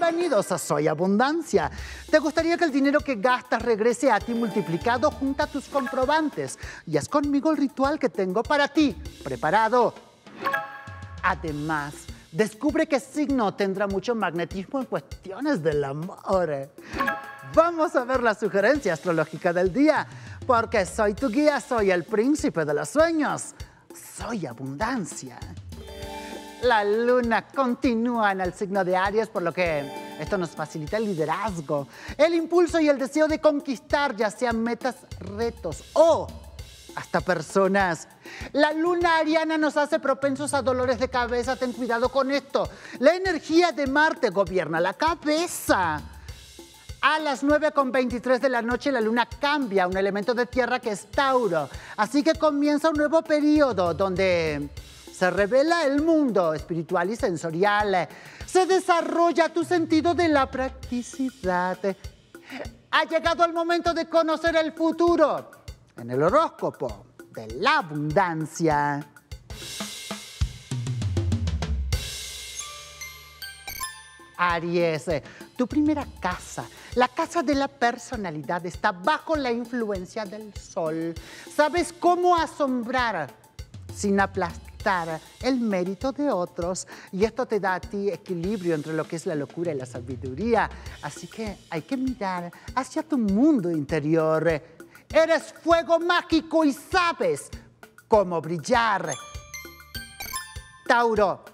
Bienvenidos a Soy Abundancia. ¿Te gustaría que el dinero que gastas regrese a ti multiplicado? Junta tus comprobantes y haz conmigo el ritual que tengo para ti. ¿Preparado? Además, descubre qué signo tendrá mucho magnetismo en cuestiones del amor. Vamos a ver la sugerencia astrológica del día, porque soy tu guía, soy el príncipe de los sueños. Soy abundancia. La luna continúa en el signo de Aries, por lo que esto nos facilita el liderazgo, el impulso y el deseo de conquistar, ya sean metas, retos o hasta personas. La luna ariana nos hace propensos a dolores de cabeza. Ten cuidado con esto. La energía de Marte gobierna la cabeza. A las 9:23 de la noche la luna cambia un elemento de tierra que es Tauro. Así que comienza un nuevo periodo donde se revela el mundo espiritual y sensorial. Se desarrolla tu sentido de la practicidad. Ha llegado el momento de conocer el futuro en el horóscopo de la abundancia. Aries, tu primera casa, la casa de la personalidad, está bajo la influencia del sol. Sabes cómo asombrar sin aplastar el mérito de otros, y esto te da a ti equilibrio entre lo que es la locura y la sabiduría. Así que hay que mirar hacia tu mundo interior. Eres fuego mágico y sabes cómo brillar. Tauro,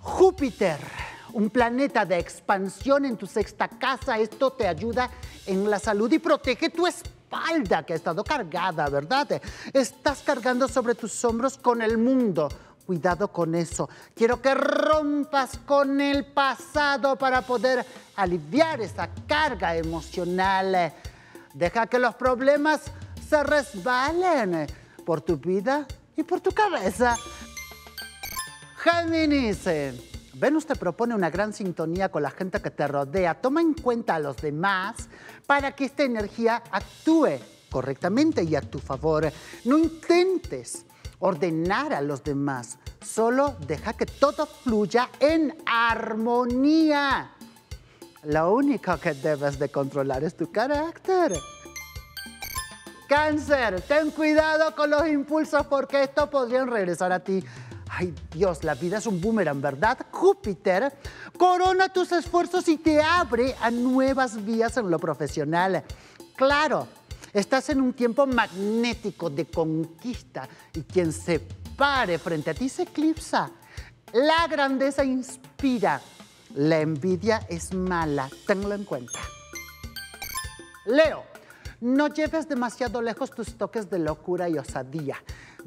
Júpiter, un planeta de expansión en tu sexta casa. Esto te ayuda en la salud y protege tu espíritu. Espalda que ha estado cargada, ¿verdad? Estás cargando sobre tus hombros con el mundo. Cuidado con eso. Quiero que rompas con el pasado para poder aliviar esa carga emocional. Deja que los problemas se resbalen por tu vida y por tu cabeza. Géminis, Venus te propone una gran sintonía con la gente que te rodea. Toma en cuenta a los demás para que esta energía actúe correctamente y a tu favor. No intentes ordenar a los demás. Solo deja que todo fluya en armonía. Lo único que debes de controlar es tu carácter. Cáncer, ten cuidado con los impulsos porque estos podrían regresar a ti. Ay, Dios, la vida es un boomerang, ¿verdad? Júpiter corona tus esfuerzos y te abre a nuevas vías en lo profesional. Claro, estás en un tiempo magnético de conquista y quien se pare frente a ti se eclipsa. La grandeza inspira. La envidia es mala, tenlo en cuenta. Leo, no lleves demasiado lejos tus toques de locura y osadía.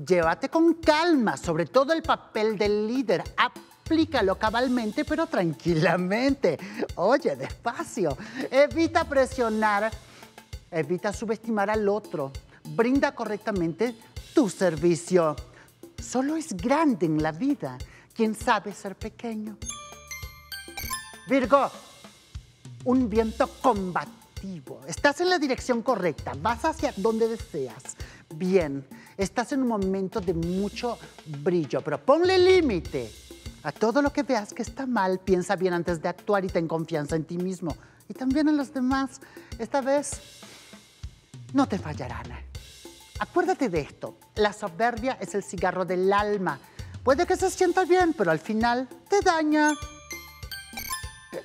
Llévate con calma, sobre todo el papel del líder. Aplícalo cabalmente, pero tranquilamente. Oye, despacio. Evita presionar, evita subestimar al otro. Brinda correctamente tu servicio. Solo es grande en la vida quien sabe ser pequeño. Virgo, un viento combativo. Estás en la dirección correcta, vas hacia donde deseas. Bien, estás en un momento de mucho brillo, pero ponle límite a todo lo que veas que está mal. Piensa bien antes de actuar y ten confianza en ti mismo y también en los demás. Esta vez no te fallarán. Acuérdate de esto, la soberbia es el cigarro del alma. Puede que se sienta bien, pero al final te daña.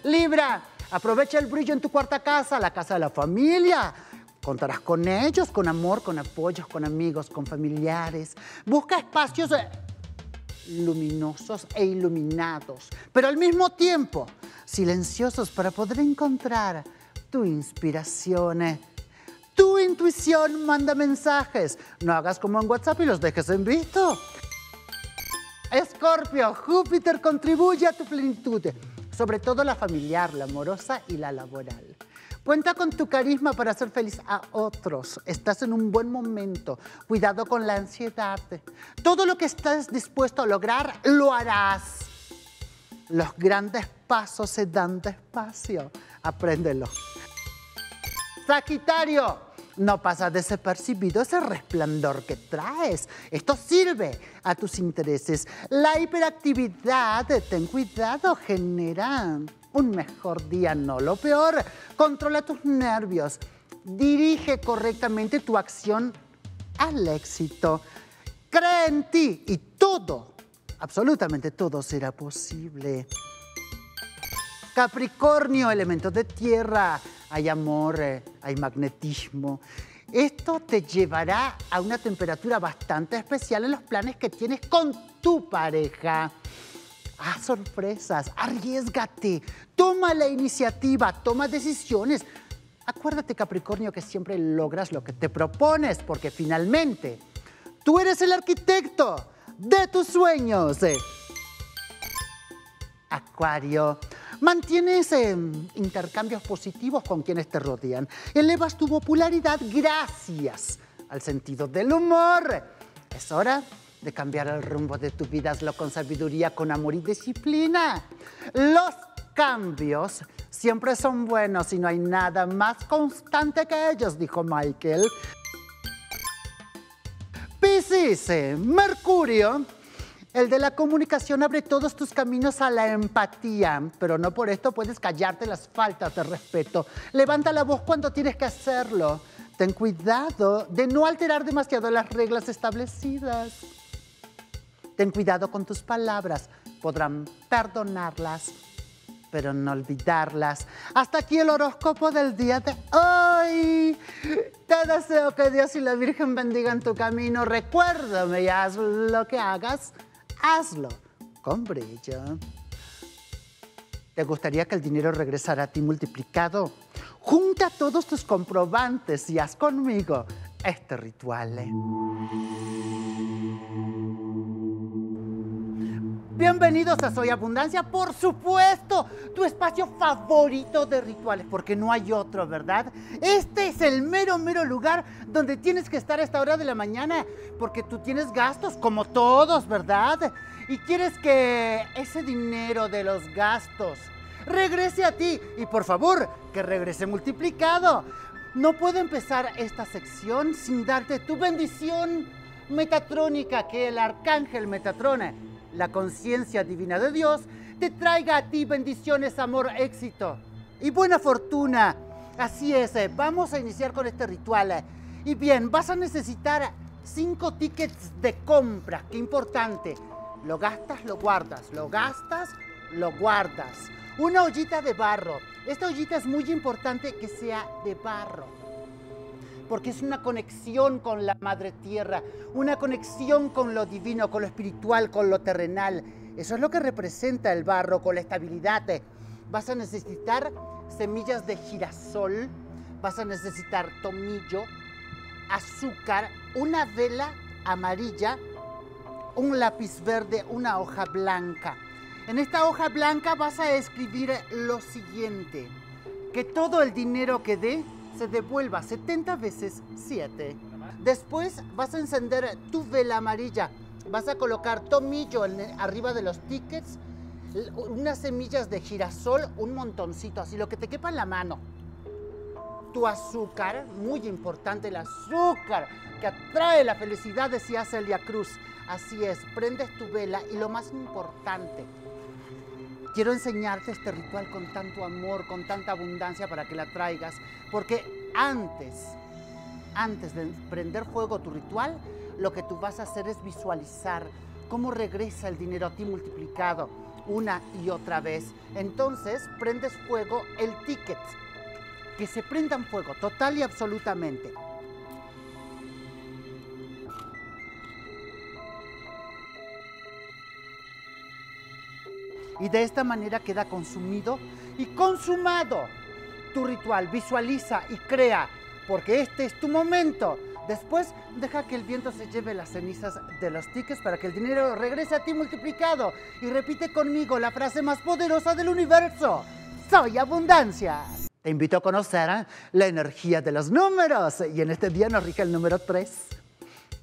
Libra, aprovecha el brillo en tu cuarta casa, la casa de la familia. Contarás con ellos, con amor, con apoyos, con amigos, con familiares. Busca espacios luminosos e iluminados, pero al mismo tiempo silenciosos para poder encontrar tu inspiración. Tu intuición manda mensajes. No hagas como en WhatsApp y los dejes en visto. Escorpio, Júpiter contribuye a tu plenitud, sobre todo la familiar, la amorosa y la laboral. Cuenta con tu carisma para hacer feliz a otros. Estás en un buen momento. Cuidado con la ansiedad. Todo lo que estás dispuesto a lograr, lo harás. Los grandes pasos se dan despacio. Apréndelo. Sagitario, no pasa desapercibido ese resplandor que traes. Esto sirve a tus intereses. La hiperactividad, ten cuidado, genera un mejor día, no lo peor. Controla tus nervios. Dirige correctamente tu acción al éxito. Cree en ti y todo, absolutamente todo será posible. Capricornio, elementos de tierra. Hay amor, hay magnetismo. Esto te llevará a una temperatura bastante especial en los planes que tienes con tu pareja. Haz sorpresas, arriésgate, toma la iniciativa, toma decisiones. Acuérdate, Capricornio, que siempre logras lo que te propones, porque finalmente tú eres el arquitecto de tus sueños. Acuario, mantienes intercambios positivos con quienes te rodean. Elevas tu popularidad gracias al sentido del humor. Es hora de cambiar el rumbo de tu vida. Hazlo con sabiduría, con amor y disciplina. Los cambios siempre son buenos y no hay nada más constante que ellos, dijo Michael. Piscis, Mercurio, el de la comunicación, abre todos tus caminos a la empatía, pero no por esto puedes callarte las faltas de respeto. Levanta la voz cuando tienes que hacerlo. Ten cuidado de no alterar demasiado las reglas establecidas. Ten cuidado con tus palabras. Podrán perdonarlas, pero no olvidarlas. Hasta aquí el horóscopo del día de hoy. Te deseo que Dios y la Virgen bendigan tu camino. Recuérdame y haz lo que hagas. Hazlo con brillo. ¿Te gustaría que el dinero regresara a ti multiplicado? Junta todos tus comprobantes y haz conmigo este ritual. Bienvenidos a Soy Abundancia, por supuesto, tu espacio favorito de rituales, porque no hay otro, ¿verdad? Este es el mero, mero lugar donde tienes que estar a esta hora de la mañana, porque tú tienes gastos, como todos, ¿verdad? Y quieres que ese dinero de los gastos regrese a ti, y por favor, que regrese multiplicado. No puedo empezar esta sección sin darte tu bendición metatrónica, que el arcángel Metatrón, la conciencia divina de Dios, te traiga a ti bendiciones, amor, éxito y buena fortuna. Así es, vamos a iniciar con este ritual. Y bien, vas a necesitar 5 tickets de compras. Qué importante. Lo gastas, lo guardas. Lo gastas, lo guardas. Una ollita de barro. Esta ollita es muy importante que sea de barro, porque es una conexión con la Madre Tierra, una conexión con lo divino, con lo espiritual, con lo terrenal. Eso es lo que representa el barro, con la estabilidad. Vas a necesitar semillas de girasol, vas a necesitar tomillo, azúcar, una vela amarilla, un lápiz verde, una hoja blanca. En esta hoja blanca vas a escribir lo siguiente: que todo el dinero que dé se devuelva 70 veces 7. Después vas a encender tu vela amarilla. Vas a colocar tomillo arriba de los tickets, unas semillas de girasol, un montoncito, así lo que te quepa en la mano. Tu azúcar, muy importante el azúcar, que atrae la felicidad, decía Celia Cruz. Así es, prendes tu vela y lo más importante, quiero enseñarte este ritual con tanto amor, con tanta abundancia, para que la traigas, porque antes de prender fuego tu ritual, lo que tú vas a hacer es visualizar cómo regresa el dinero a ti multiplicado una y otra vez. Entonces, prendes fuego el ticket, que se prendan fuego total y absolutamente. Y de esta manera queda consumido y consumado tu ritual. Visualiza y crea, porque este es tu momento. Después, deja que el viento se lleve las cenizas de los tickets para que el dinero regrese a ti multiplicado. Y repite conmigo la frase más poderosa del universo: soy abundancia. Te invito a conocer la energía de los números. Y en este día nos rige el número 3.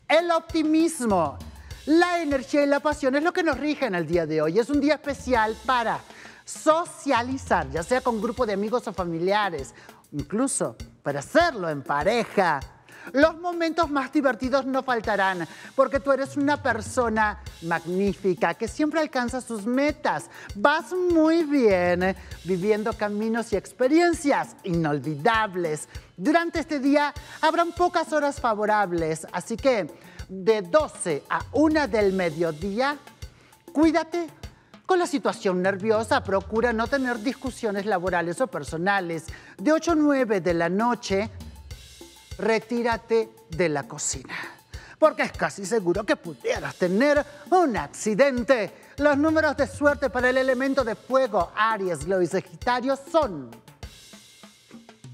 El optimismo. La energía y la pasión es lo que nos rige en el día de hoy. Es un día especial para socializar, ya sea con grupo de amigos o familiares, incluso para hacerlo en pareja. Los momentos más divertidos no faltarán, porque tú eres una persona magnífica que siempre alcanza sus metas. Vas muy bien, viviendo caminos y experiencias inolvidables. Durante este día habrán pocas horas favorables, así que de 12 a 1 del mediodía, cuídate. Con la situación nerviosa, procura no tener discusiones laborales o personales. De 8 a 9 de la noche, retírate de la cocina, porque es casi seguro que pudieras tener un accidente. Los números de suerte para el elemento de fuego, Aries, Leo y Sagitario son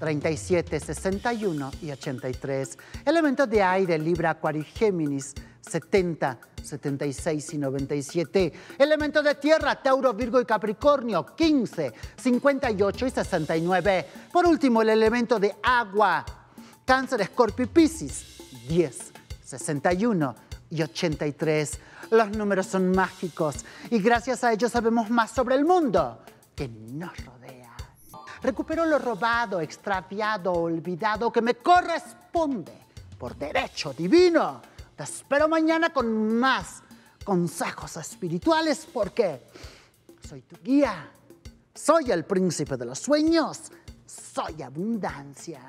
37, 61 y 83. Elementos de aire, Libra, Acuario y Géminis, 70, 76 y 97. Elemento de tierra, Tauro, Virgo y Capricornio, 15, 58 y 69. Por último, el elemento de agua, Cáncer, Escorpio y Piscis, 10, 61 y 83. Los números son mágicos y gracias a ellos sabemos más sobre el mundo que nos rodea. Recupero lo robado, extraviado, olvidado, que me corresponde por derecho divino. Te espero mañana con más consejos espirituales porque soy tu guía, soy el príncipe de los sueños, soy abundancia.